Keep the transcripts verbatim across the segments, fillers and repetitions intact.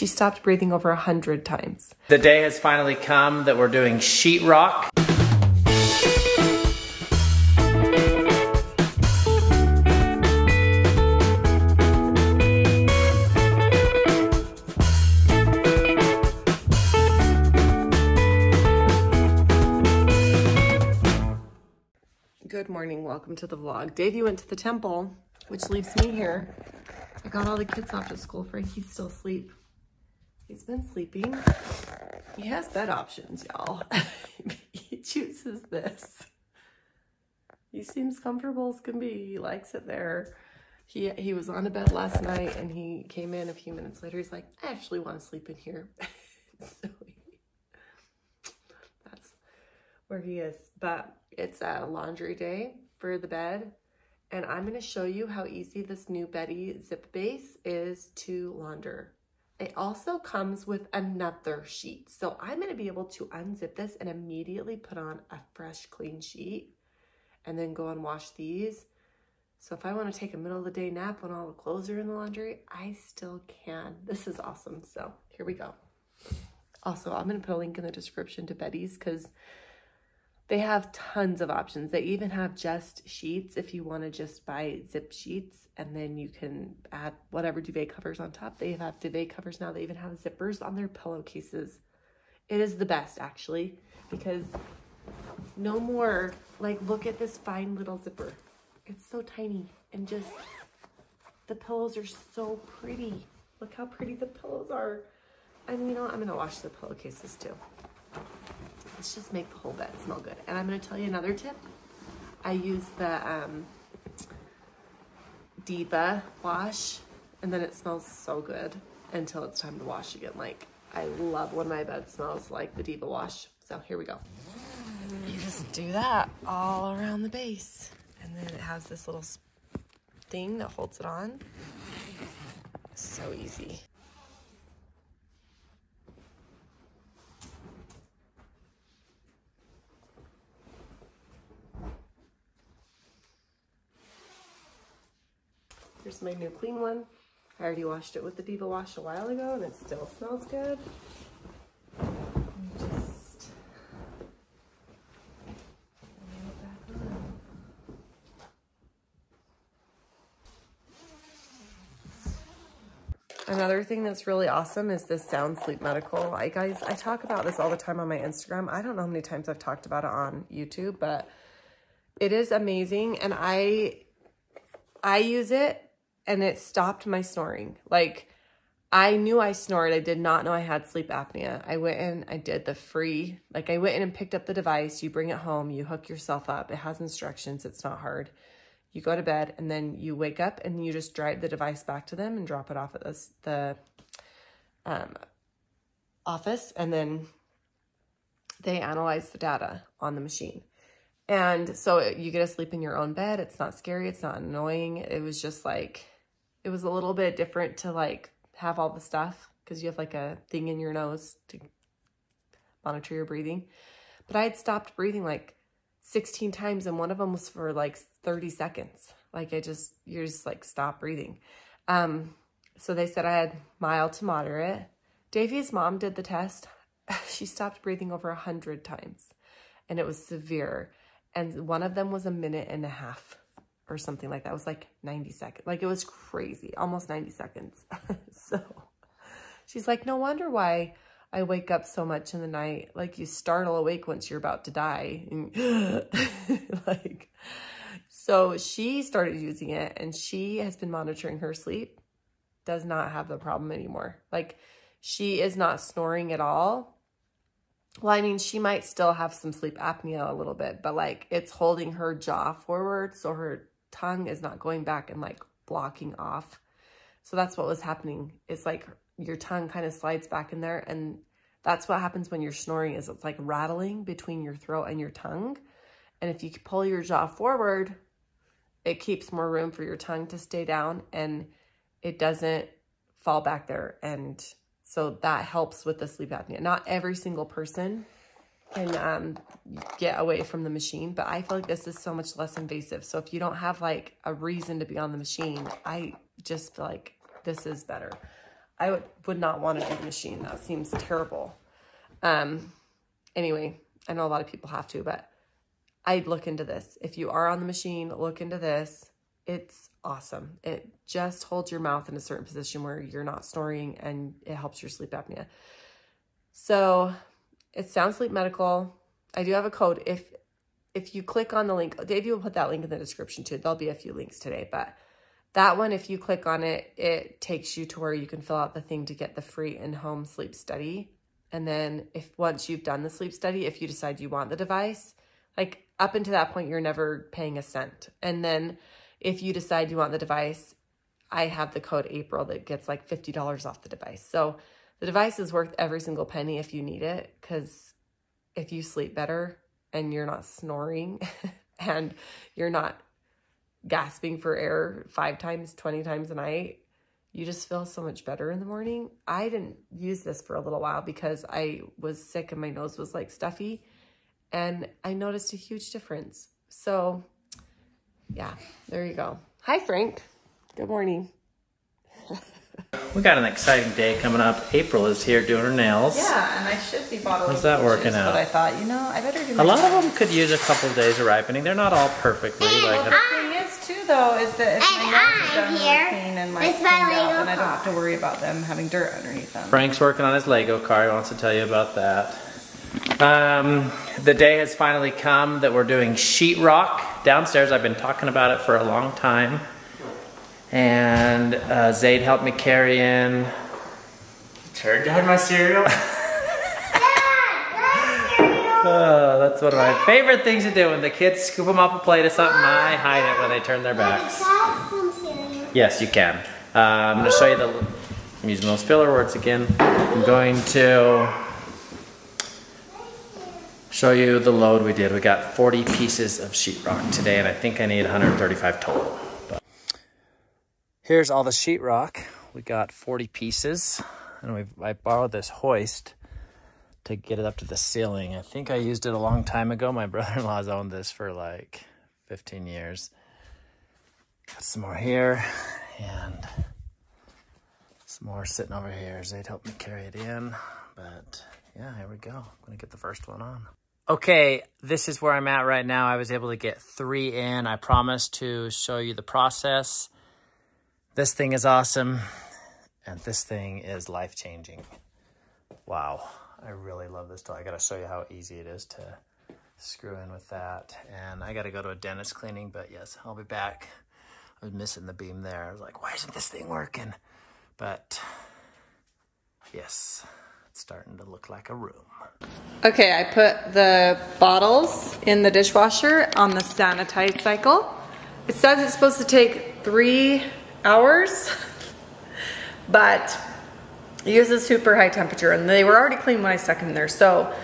she stopped breathing over a hundred times. The day has finally come that we're doing sheetrock. Good morning, welcome to the vlog. Davey went to the temple, which leaves me here. I got all the kids off to school for he's still asleep. He's been sleeping. He has bed options, y'all. He chooses this. He seems comfortable as can be. He likes it there. He he was on a bed last night and he came in a few minutes later. He's like, I actually want to sleep in here. So he, that's where he is. But it's a laundry day for the bed, and I'm going to show you how easy this new Beddy zip base is to launder. It also comes with another sheet, so I'm going to be able to unzip this and immediately put on a fresh, clean sheet, and then go and wash these. So if I want to take a middle of the day nap when all the clothes are in the laundry, I still can. This is awesome. So here we go. Also, I'm going to put a link in the description to Beddy's because they have tons of options. They even have just sheets if you want to just buy zip sheets, and then you can add whatever duvet covers on top. They have duvet covers now. They even have zippers on their pillowcases. It is the best, actually, because no more, like, look at this fine little zipper. It's so tiny, and just the pillows are so pretty. Look how pretty the pillows are. And you know, I'm gonna wash the pillowcases too. Let's just make the whole bed smell good. And I'm gonna tell you another tip. I use the um, Diva Wash, and then it smells so good until it's time to wash again. Like, I love when my bed smells like the Diva Wash. So here we go. You just do that all around the base. And then it has this little thing that holds it on. So easy. Here's my new clean one. I already washed it with the Diva Wash a while ago, and it still smells good. Just lay it back on. Another thing that's really awesome is this Sound Sleep Medical. I guys, I talk about this all the time on my Instagram. I don't know how many times I've talked about it on YouTube, but it is amazing, and I I use it. And it stopped my snoring. Like, I knew I snored. I did not know I had sleep apnea. I went in, I did the free, like I went in and picked up the device. You bring it home, you hook yourself up. It has instructions. It's not hard. You go to bed and then you wake up and you just drive the device back to them and drop it off at this, the um, office. And then they analyze the data on the machine. And so you get to sleep in your own bed. It's not scary. It's not annoying. It was just like, it was a little bit different to like have all the stuff because you have like a thing in your nose to monitor your breathing. But I had stopped breathing like sixteen times, and one of them was for like thirty seconds. Like I just, you're just like, stop breathing. Um, so they said I had mild to moderate. Davey's mom did the test. She stopped breathing over a hundred times, and it was severe. And one of them was a minute and a half or something like that. It was like ninety seconds. Like, it was crazy, almost ninety seconds. So she's like, no wonder why I wake up so much in the night. Like, you startle awake once you're about to die. And like, so she started using it, and she has been monitoring her sleep. Does not have the problem anymore. Like, she is not snoring at all. Well, I mean, she might still have some sleep apnea a little bit, but like, it's holding her jaw forward, so her tongue is not going back and like blocking off. So that's what was happening. It's like your tongue kind of slides back in there, and that's what happens when you're snoring. Is it's like rattling between your throat and your tongue, and if you pull your jaw forward, it keeps more room for your tongue to stay down, and it doesn't fall back there. And so that helps with the sleep apnea. Not every single person can um, get away from the machine, but I feel like this is so much less invasive. So if you don't have like a reason to be on the machine, I just feel like this is better. I would, would not want to do the machine. That seems terrible. Um, anyway, I know a lot of people have to, but I'd look into this. If you are on the machine, look into this. It's awesome. It just holds your mouth in a certain position where you're not snoring, and it helps your sleep apnea. So it's Sound Sleep Medical. I do have a code. If if you click on the link, Davey will put that link in the description too. There'll be a few links today, but that one, if you click on it, it takes you to where you can fill out the thing to get the free in-home sleep study. And then if once you've done the sleep study, if you decide you want the device, like up until that point, you're never paying a cent. And then if you decide you want the device, I have the code April that gets like fifty dollars off the device. So the device is worth every single penny if you need it, because if you sleep better and you're not snoring and you're not gasping for air five times, twenty times a night, you just feel so much better in the morning. I didn't use this for a little while because I was sick and my nose was like stuffy, and I noticed a huge difference. So yeah, there you go. Hi, Frank. Good morning. We got an exciting day coming up. April is here doing her nails. Yeah, and I should be bottling. How's that working out? But I thought, you know, I better do. A lot of them could use a couple of days of ripening. They're not all perfectly. Like the thing is, too, though, is that if my nails are done really clean and like cleaned out, then I don't have to worry about them having dirt underneath them. Frank's working on his Lego car. He wants to tell you about that. Um, the day has finally come that we're doing sheetrock downstairs. I've been talking about it for a long time. And uh, Zade helped me carry in. Turned down my cereal. Dad, my cereal. Oh, that's one of my favorite things to do. When the kids scoop them up a plate of something, I hide it when they turn their backs. Yes, you can. Uh, I'm going to show you the. I'm using those filler words again. I'm going to show you the load we did. We got forty pieces of sheetrock today, and I think I need one hundred thirty-five total. Here's all the sheetrock. We got forty pieces, and we've, I borrowed this hoist to get it up to the ceiling. I think I used it a long time ago. My brother-in-law's owned this for like fifteen years. Got some more here, and some more sitting over here. Zade helped me carry it in, but yeah, here we go. I'm gonna get the first one on. Okay, this is where I'm at right now. I was able to get three in. I promised to show you the process. This thing is awesome, and this thing is life-changing. Wow, I really love this tool. I gotta show you how easy it is to screw in with that. And I gotta go to a dentist cleaning, but yes, I'll be back. I was missing the beam there. I was like, why isn't this thing working? But yes, it's starting to look like a room. Okay, I put the bottles in the dishwasher on the sanitize cycle. It says it's supposed to take three hours, but it uses super high temperature, and they were already clean when I stuck in there. So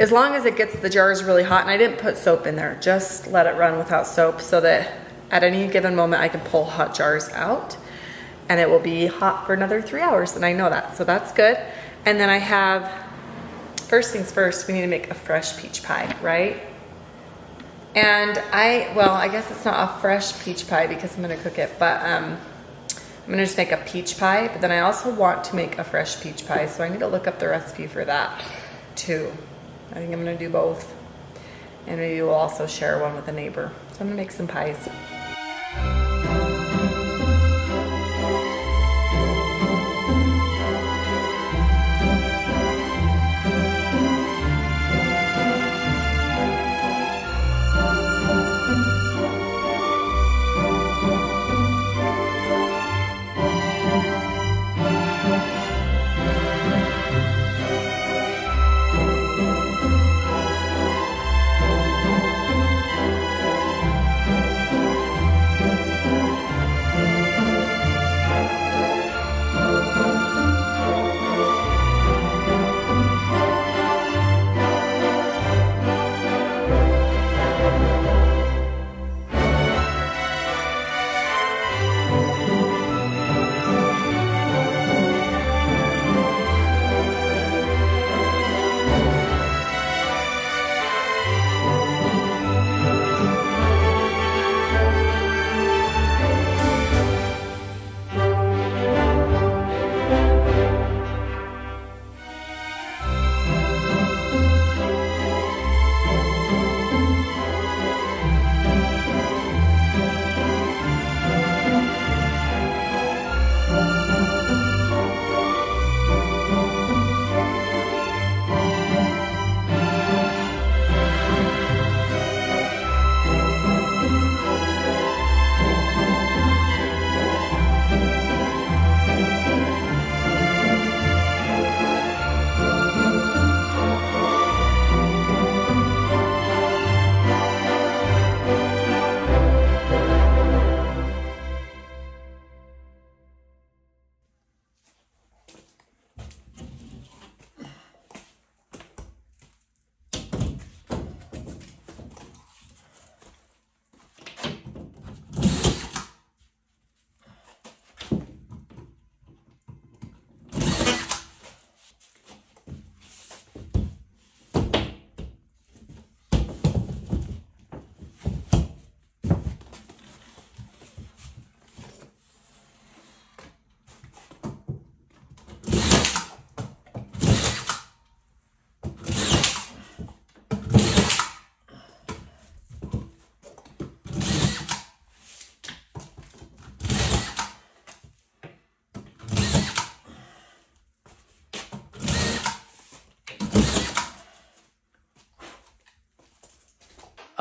as long as it gets the jars really hot, and I didn't put soap in there, just let it run without soap so that at any given moment I can pull hot jars out and it will be hot for another three hours. And I know that, so that's good. And then I have, first things first, we need to make a fresh peach pie, right? And I, well, I guess it's not a fresh peach pie because I'm gonna cook it, but um, I'm gonna just make a peach pie, but then I also want to make a fresh peach pie, so I need to look up the recipe for that too. I think I'm gonna do both. And maybe we'll also share one with a neighbor. So I'm gonna make some pies.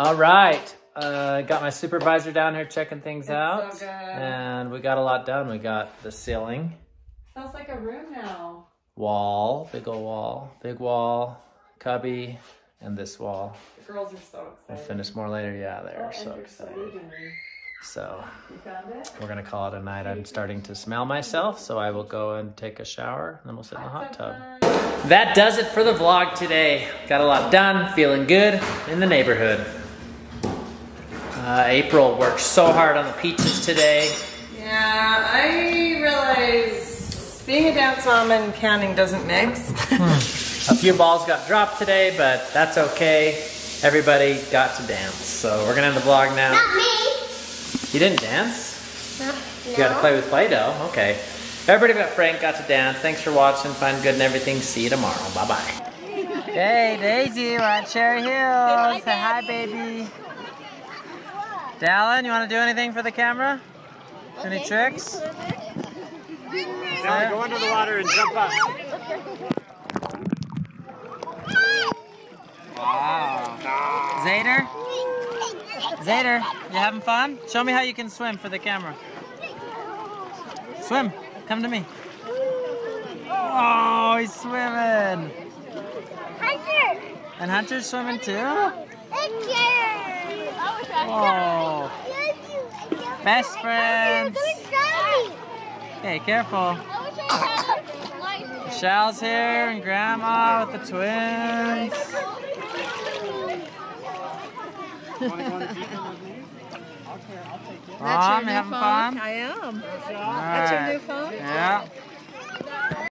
All right. Uh, got my supervisor down here checking things it's out. So good. And we got a lot done. We got the ceiling. Sounds like a room now. Wall. Big old wall. Big wall. Cubby. And this wall. The girls are so excited. We'll finish more later. Yeah, they're oh, so excited. So, you found it? We're going to call it a night. I'm starting to smell myself, so I will go and take a shower, and then we'll sit in the hot tub. That does it for the vlog today. Got a lot done, feeling good in the neighborhood. Uh, April worked so hard on the peaches today. Yeah, I realize being a dance mom and counting doesn't mix. A few balls got dropped today, but that's okay. Everybody got to dance, so we're going to end the vlog now. Not me. You didn't dance? No. You got to play with Play-Doh? Okay. Everybody but Frank got to dance. Thanks for watching. Find good and everything. See you tomorrow. Bye-bye. Hey, Daisy, we're at Cherry Hills. Say hi, baby. Dallin, you want to do anything for the camera? Okay. Any tricks? Dallin, go under the water and jump up. Wow. Zader? Zader, you having fun? Show me how you can swim for the camera. Swim. Come to me. Oh, he's swimming. Hunter. And Hunter's swimming too? Whoa. Best friends. Hey, careful. Michelle's here and Grandma with the twins. Mom, you having fun? I am. That's your new phone? Yeah.